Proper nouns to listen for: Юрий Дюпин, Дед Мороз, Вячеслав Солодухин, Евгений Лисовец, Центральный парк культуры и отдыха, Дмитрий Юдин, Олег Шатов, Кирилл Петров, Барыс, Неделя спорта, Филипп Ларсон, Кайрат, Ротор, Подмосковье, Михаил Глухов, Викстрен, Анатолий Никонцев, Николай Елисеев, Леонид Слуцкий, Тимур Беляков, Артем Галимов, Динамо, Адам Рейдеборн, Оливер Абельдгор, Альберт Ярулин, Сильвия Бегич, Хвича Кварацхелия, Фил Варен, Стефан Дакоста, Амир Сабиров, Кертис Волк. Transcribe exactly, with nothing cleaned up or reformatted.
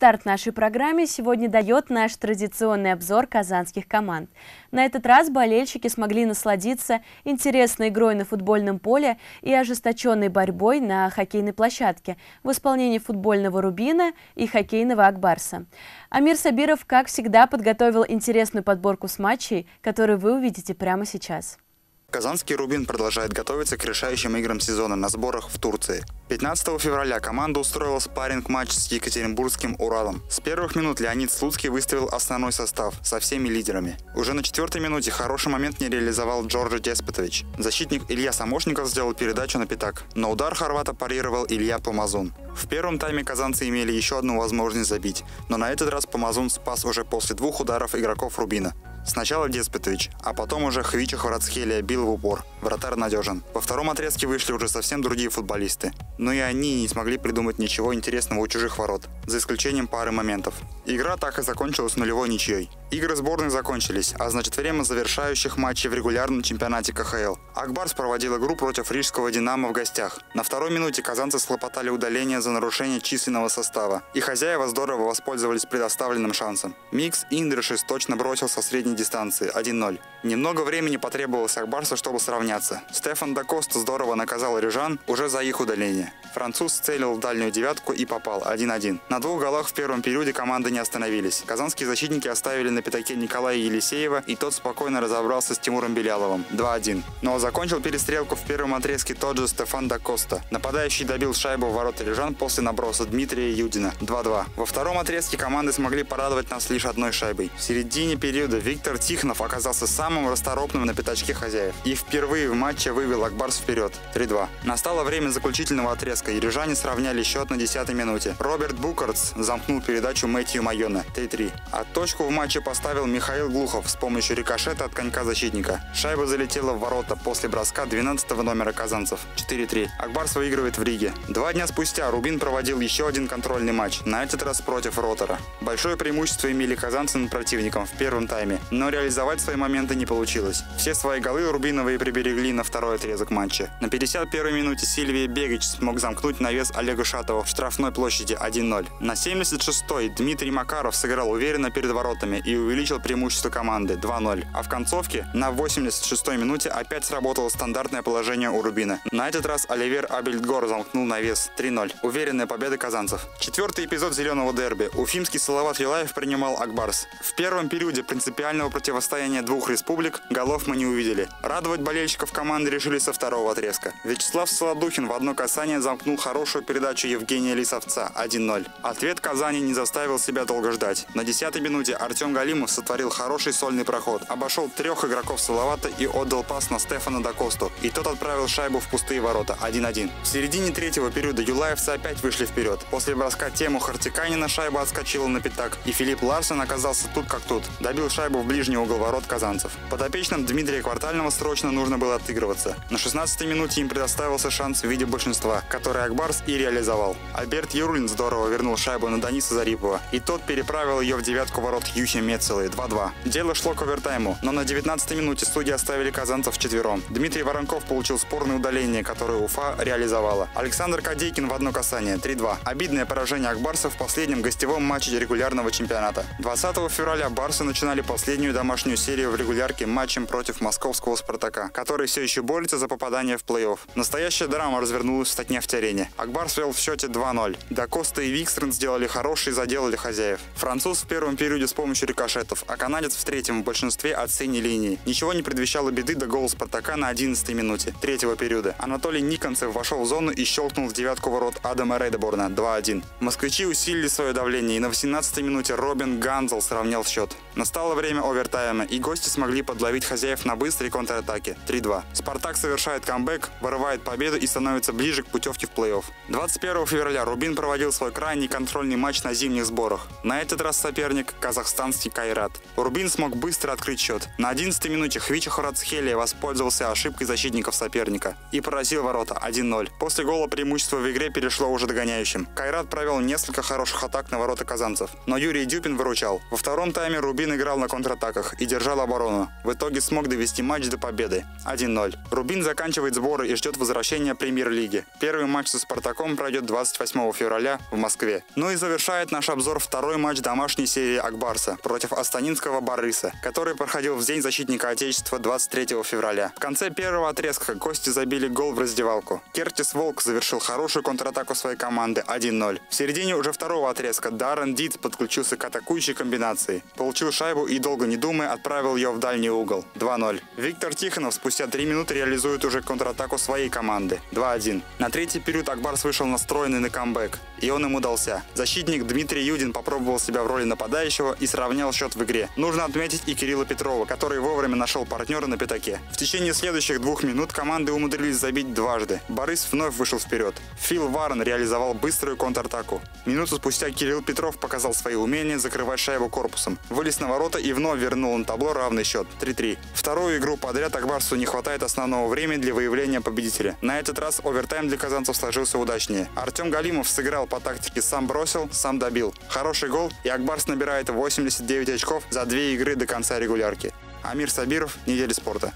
Старт нашей программе сегодня дает наш традиционный обзор казанских команд. На этот раз болельщики смогли насладиться интересной игрой на футбольном поле и ожесточенной борьбой на хоккейной площадке в исполнении футбольного «Рубина» и хоккейного «Ак Барса». Амир Сабиров, как всегда, подготовил интересную подборку с матчей, которые вы увидите прямо сейчас. Казанский «Рубин» продолжает готовиться к решающим играм сезона на сборах в Турции. пятнадцатого февраля команда устроила спарринг-матч с Екатеринбургским «Уралом». С первых минут Леонид Слуцкий выставил основной состав со всеми лидерами. Уже на четвертой минуте хороший момент не реализовал Джордж Деспотович. Защитник Илья Самошников сделал передачу на пятак, но удар хорвата парировал Илья Помазун. В первом тайме казанцы имели еще одну возможность забить, но на этот раз Помазун спас уже после двух ударов игроков «Рубина». Сначала Деспотович, а потом уже Хвича Кварацхелия бил в упор. Вратарь надежен. Во втором отрезке вышли уже совсем другие футболисты. Но и они не смогли придумать ничего интересного у чужих ворот, за исключением пары моментов. Игра так и закончилась нулевой ничьей. Игры сборных закончились, а значит время завершающих матчей в регулярном чемпионате ка ха эл. Ак Барс проводил игру против рижского «Динамо» в гостях. На второй минуте казанцы схлопотали удаление за нарушение численного состава, и хозяева здорово воспользовались предоставленным шансом. Микс Индрышев точно бросил со средней дистанции один ноль. Немного времени потребовалось Ак Барсу, чтобы сравняться. Стефан Дакоста здорово наказал рижан уже за их удаление. Француз целил в дальнюю девятку и попал один один. На двух голах в первом периоде команды не остановились. Казанские защитники оставили на На пятаке Николая Елисеева, и тот спокойно разобрался с Тимуром Беляковым два один. Но закончил перестрелку в первом отрезке тот же Стефан Дакоста. Нападающий добил шайбу в ворота рижан после наброса Дмитрия Юдина два два. Во втором отрезке команды смогли порадовать нас лишь одной шайбой. В середине периода Виктор Тихонов оказался самым расторопным на пятачке хозяев и впервые в матче вывел Ак Барс вперед три два. Настало время заключительного отрезка, и рижане сравняли счет на десятой минуте. Роберт Букартс замкнул передачу Мэтью Майона три три. А точку в матче поставил Михаил Глухов с помощью рикошета от конька защитника. Шайба залетела в ворота после броска двенадцатого номера казанцев четыре три. Ак Барс выигрывает в Риге. Два дня спустя «Рубин» проводил еще один контрольный матч, на этот раз против «Ротора». Большое преимущество имели казанцы над противником в первом тайме, но реализовать свои моменты не получилось. Все свои голы рубиновые приберегли на второй отрезок матча. На пятьдесят первой минуте Сильвия Бегич смог замкнуть навес Олега Шатова в штрафной площади один ноль. На семьдесят шестой Дмитрий Макаров сыграл уверенно перед воротами и увеличил преимущество команды два ноль. А в концовке на восемьдесят шестой минуте опять сработало стандартное положение у «Рубина». На этот раз Оливер Абельдгор замкнул навес три ноль. Уверенная победа казанцев. Четвертый эпизод зеленого дерби. Уфимский «Салават Юлаев» принимал Ак Барс. В первом периоде принципиального противостояния двух республик голов мы не увидели. Радовать болельщиков команды решили со второго отрезка. Вячеслав Солодухин в одно касание замкнул хорошую передачу Евгения Лисовца один ноль. Ответ Казани не заставил себя долго ждать. На десятой минуте Артем Галимов Галимов сотворил хороший сольный проход, обошел трех игроков «Салавата» и отдал пас на Стефана Дакосту, и тот отправил шайбу в пустые ворота один один. В середине третьего периода юлаевцы опять вышли вперед. После броска Тему Хартиканина шайба отскочила на пятак, и Филипп Ларсон оказался тут как тут, добил шайбу в ближний угол ворот казанцев. Подопечным Дмитрия Квартального срочно нужно было отыгрываться. На шестнадцатой минуте им предоставился шанс в виде большинства, который Ак Барс и реализовал. Альберт Ярулин здорово вернул шайбу на Даниса Зарипова, и тот переправил ее в девятку ворот Юхи Мед целые два два. Дело шло к овертайму, но на девятнадцатой минуте судьи оставили казанцев вчетвером. Дмитрий Воронков получил спорное удаление, которое Уфа реализовала. Александр Кадейкин в одно касание три два. Обидное поражение Ак Барса в последнем гостевом матче регулярного чемпионата. двадцатого февраля барсы начинали последнюю домашнюю серию в регулярке матчем против московского «Спартака», который все еще борется за попадание в плей-офф. Настоящая драма развернулась в Татнефть-арене. Ак Барс вел в счете два ноль. Дакоста и Викстрен сделали хороший задел для хозяев. Француз в первом периоде с помощью рикошета, а канадец в третьем в большинстве от синей линии. Ничего не предвещало беды до гола «Спартака» на одиннадцатой минуте третьего периода. Анатолий Никонцев вошел в зону и щелкнул в девятку ворот Адама Рейдеборна два один. Москвичи усилили свое давление, и на восемнадцатой минуте Робин Ганзел сравнял счет. Настало время овертайма, и гости смогли подловить хозяев на быстрой контратаке три два. «Спартак» совершает камбэк, вырывает победу и становится ближе к путевке в плей-офф. двадцать первого февраля «Рубин» проводил свой крайний контрольный матч на зимних сборах. На этот раз соперник – казахстанский Кайрат. Рубин смог быстро открыть счет. На одиннадцатой минуте Хвича Кварацхелия воспользовался ошибкой защитников соперника и поразил ворота один ноль. После гола преимущество в игре перешло уже догоняющим. Кайрат провел несколько хороших атак на ворота казанцев, но Юрий Дюпин выручал. Во втором тайме Рубин играл на контратаках и держал оборону. В итоге смог довести матч до победы один ноль. Рубин заканчивает сборы и ждет возвращения премьер-лиги. Первый матч со Спартаком пройдет двадцать восьмого февраля в Москве. Ну и завершает наш обзор второй матч домашней серии Ак Барса против астанинского Барыса, который проходил в День защитника Отечества двадцать третьего февраля. В конце первого отрезка гости забили гол в раздевалку. Кертис Волк завершил хорошую контратаку своей команды один ноль. В середине уже второго отрезка Даррен Диц подключился к атакующей комбинации. Получил шайбу и, долго не думая, отправил ее в дальний угол. два ноль. Виктор Тихонов спустя три минуты реализует уже контратаку своей команды. два один. На третий период Ак Барс вышел настроенный на камбэк, и он им удался. Защитник Дмитрий Юдин попробовал себя в роли нападающего и сравнял счет в игре. Нужно отметить и Кирилла Петрова, который вовремя нашел партнера на пятаке. В течение следующих двух минут команды умудрились забить дважды. Барыс вновь вышел вперед. Фил Варен реализовал быструю контратаку. Минуту спустя Кирилл Петров показал свои умения закрывать шайбу корпусом. Вылез на ворота и вновь вернул на табло равный счет три три. Вторую игру подряд Ак Барсу не хватает основного времени для выявления победителя. На этот раз овертайм для казанцев сложился удачнее. Артем Галимов сыграл по тактике «сам бросил, сам добил». Хороший гол, и Ак Барс набирает восемьдесят девять очков за две игры до конца регулярки. Амир Сабиров, «Неделя спорта».